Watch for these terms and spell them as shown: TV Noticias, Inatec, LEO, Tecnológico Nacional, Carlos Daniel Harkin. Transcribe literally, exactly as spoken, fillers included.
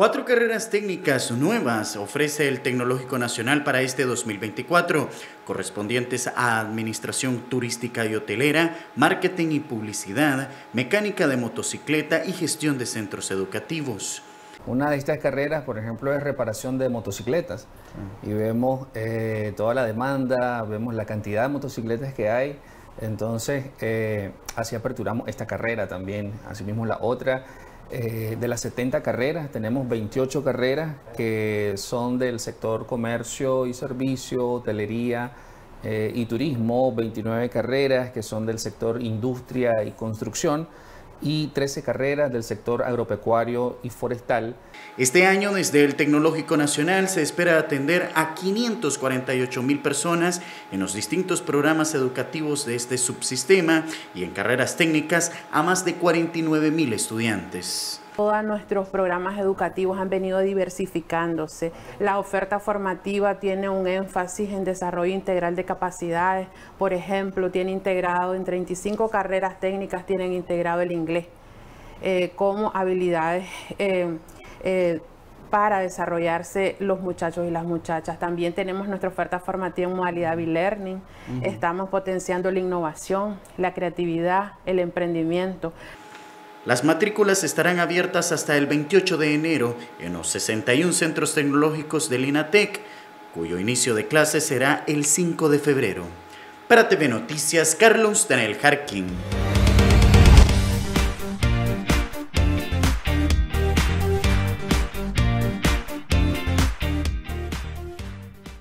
Cuatro carreras técnicas nuevas ofrece el Tecnológico Nacional para este dos mil veinticuatro, correspondientes a Administración Turística y Hotelera, Marketing y Publicidad, Mecánica de Motocicleta y Gestión de Centros Educativos. Una de estas carreras, por ejemplo, es reparación de motocicletas y vemos eh, toda la demanda, vemos la cantidad de motocicletas que hay. Entonces, eh, así aperturamos esta carrera también. Asimismo, la otra, eh, de las setenta carreras, tenemos veintiocho carreras que son del sector comercio y servicio, hotelería eh, y turismo, veintinueve carreras que son del sector industria y construcción, y trece carreras del sector agropecuario y forestal. Este año, desde el Tecnológico Nacional, se espera atender a quinientas cuarenta y ocho mil personas en los distintos programas educativos de este subsistema y en carreras técnicas a más de cuarenta y nueve mil estudiantes. Todos nuestros programas educativos han venido diversificándose. La oferta formativa tiene un énfasis en desarrollo integral de capacidades. Por ejemplo, tiene integrado en treinta y cinco carreras técnicas, tienen integrado el inglés eh, como habilidades eh, eh, para desarrollarse los muchachos y las muchachas. También tenemos nuestra oferta formativa en modalidad e-learning. Uh-huh. Estamos potenciando la innovación, la creatividad, el emprendimiento. Las matrículas estarán abiertas hasta el veintiocho de enero en los sesenta y uno centros tecnológicos del Inatec, cuyo inicio de clases será el cinco de febrero. Para T V Noticias, Carlos Daniel Harkin.